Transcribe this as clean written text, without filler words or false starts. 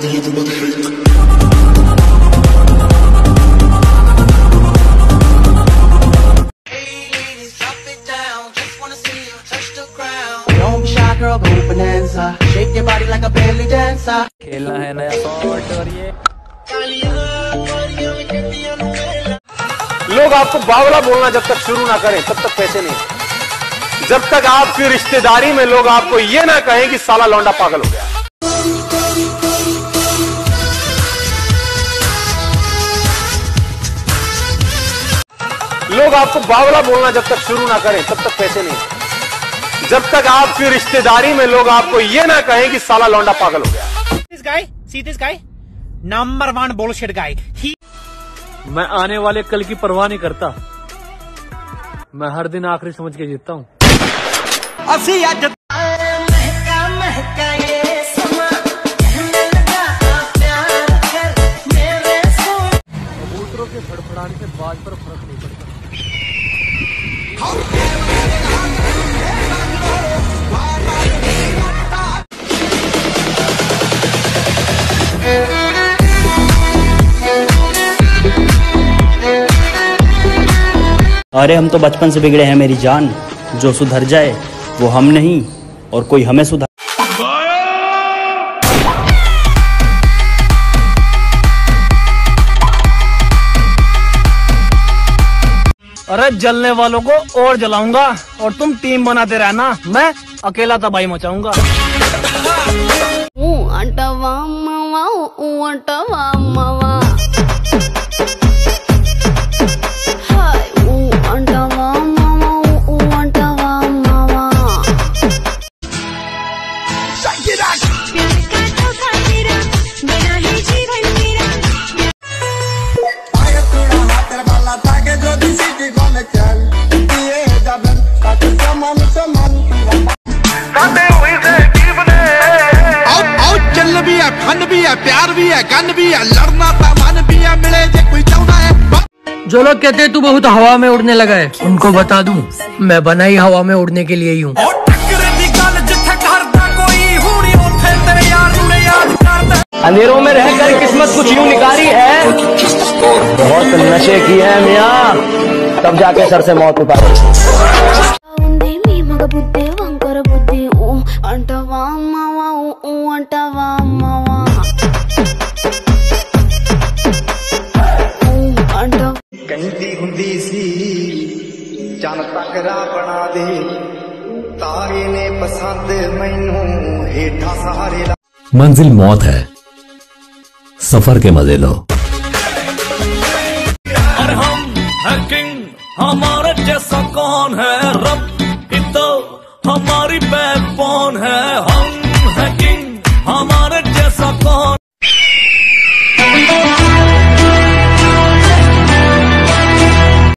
Girl, go bonanza, shake your body like a belly dancer. खेलना है नया shot और ये लोग आपको बावला बोलना जब तक शुरू ना करें तब तक पैसे नहीं, जब तक आपकी रिश्तेदारी में लोग आपको ये ना कहें कि साला लौंडा पागल हो गया। लोग आपको बावला बोलना जब तक शुरू ना करें तब तक पैसे नहीं, जब तक आपकी रिश्तेदारी में लोग आपको ये ना कहें कि साला लौंडा पागल हो गया। See this guy? No. 1 bullshit guy. मैं आने वाले कल की परवाह नहीं करता, मैं हर दिन आखिरी समझ के जीतता हूँ। कबूतरों के फड़फड़ाने से बाज पर फर्क नहीं पड़ता। अरे हम तो बचपन से बिगड़े हैं मेरी जान, जो सुधर जाए वो हम नहीं और कोई हमें सुधार। अरे जलने वालों को और जलाऊंगा और तुम टीम बनाते रहना, मैं अकेला तबाही मचाऊंगा। प्यार भी है, गन भी है, लड़ना सामान भी है, मिले जे कोई चौना है। जो लोग कहते हैं तू बहुत हवा में उड़ने लगा है, उनको बता दूं मैं बनाई हवा में उड़ने के लिए ही हूँ। अंधेरों में रहकर किस्मत कुछ यूँ निकाली है, बहुत नशे की है मियाँ, तब जाके सर से मौत उतारी। तगड़ा बना दे तारे ने पसंद मैनू हेठा सहारे। मंजिल मौत है, सफर के मजे लो। और हम है किंग, हमारे जैसा कौन है रब